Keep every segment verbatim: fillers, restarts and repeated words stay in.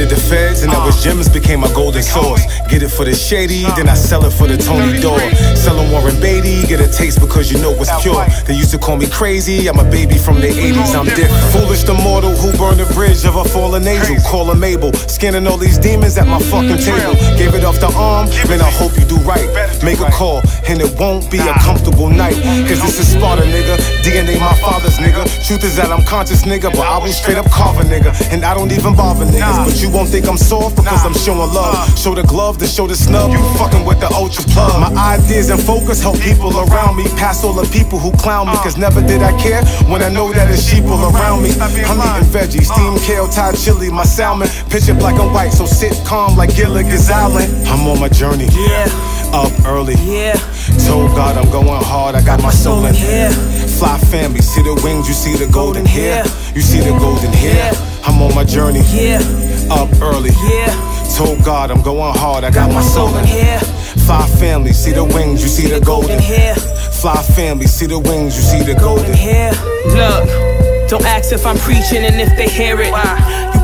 did the feds, and that was gems became my golden source. Get it for the shady, then I sell it for the Tony Dore. Selling Warren Beatty, get a taste because you know it's pure. They used to call me crazy, I'm a baby from the eighties, I'm different. Foolish the mortal who burned the bridge of a fallen angel. Call him Abel, scanning all these demons at my fucking table. Gave it off the arm, man, I hope you do right. Make a call, and it won't be a comfortable night. Cause this is Sparta, nigga, D N A my father's, nigga. Truth is that I'm conscious, nigga, but I'll be straight up carving, nigga. And I don't even bother niggas, but you won't think I'm soft because I'm showing love. Show the glove, then show the snub, you fucking with the ultra plug. My ideas and focus help people around me pass all the people who clown me, cause never did I care when I know that it's sheeple around me. I'm eating veggies, steamed kale, Thai chili, my salmon, picture black and white, so sit calm like Gilligan's Island. I'm on my journey, up early, told God I'm going hard, I got my soul in here. Fly family, see the wings, you see the golden hair, you see the golden hair. I'm on my journey, up early, told God I'm going hard, I got my soul in here. Fly family, see the wings, you see the golden hair. Fly family, see the wings, you see the golden hair. Look, don't ask if I'm preaching and if they hear it.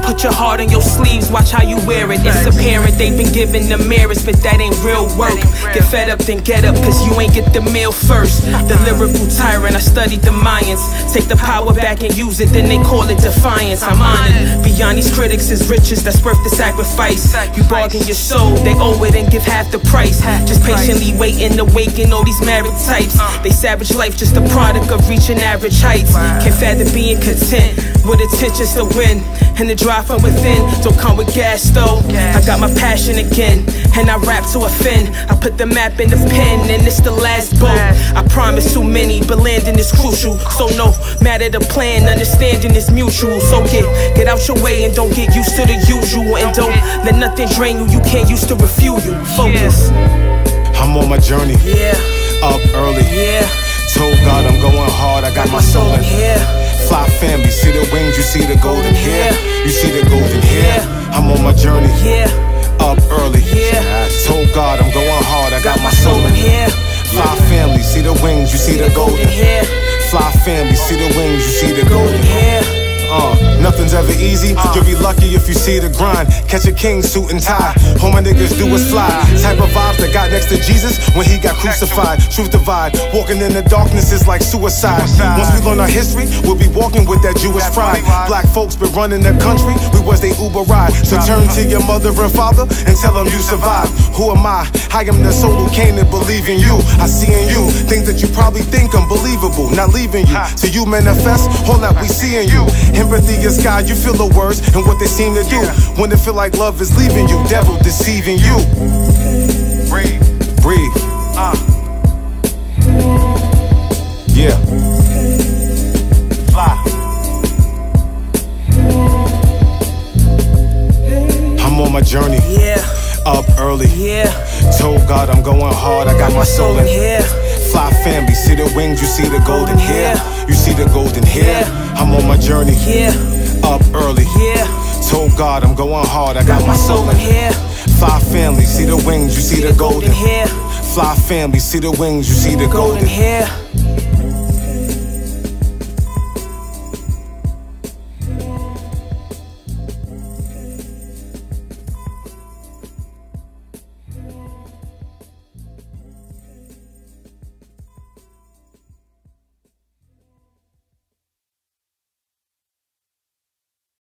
Put your heart on your sleeves, watch how you wear it. It's apparent they've been given the mirrors, but that ain't real work. Get fed up, then get up, cause you ain't get the meal first. The lyrical tyrant, I studied the Mayans. Take the power back and use it, then they call it defiance. I'm honored, beyond these critics is riches that's worth the sacrifice. You bargain your soul, they owe it and give half the price. Just patiently waiting, awaken all these married types. They savage life, just a product of reaching average heights. Can't fathom being content with intentions to win and the drive from within. Don't come with gas though, I got my passion again and I rap to offend. I put the map in the pen and it's the last boat. I promise too many, but landing is crucial. So no matter the plan, understanding is mutual. So get, get out your way and don't get used to the usual. And don't let nothing drain you, you can't use to refuel you. Focus. I'm on my journey, yeah. Up early, yeah. Told God I'm going hard, I got my soul in here. Fly family, see the wings, you see the golden hair, you see the golden hair. I'm on my journey, up early, told God I'm going hard, I got my soul in here. Fly family, see the wings, you see the golden hair. Fly family, see the wings, you see the golden hair. Uh, nothing's ever easy, you'll be lucky if you see the grind. Catch a king suit and tie, all my niggas do is fly. Type of vibes that got next to Jesus when he got crucified. Truth divide, walking in the darkness is like suicide. Once we learn our history, we'll be walking with that Jewish pride. Black folks been running the country, we was they Uber ride. So turn to your mother and father and tell them you survived. Who am I? I am the soul who came to believe in you. I see in you things that you probably think unbelievable. Not leaving you, till you manifest all that we see in you. Empathy is God, you feel the words and what they seem to do. When they feel like love is leaving you, devil deceiving you. Breathe, breathe, ah, uh. yeah. Fly. I'm on my journey, yeah. Up early, yeah. Told God I'm going hard, I got my soul in here. Fly family, see the wings, you see the golden hair, you see the golden hair. I'm on my journey, up early, told God I'm going hard, I got my soul in here. Fly family, see the wings, you see the golden hair. Fly family, see the wings, you see the golden hair.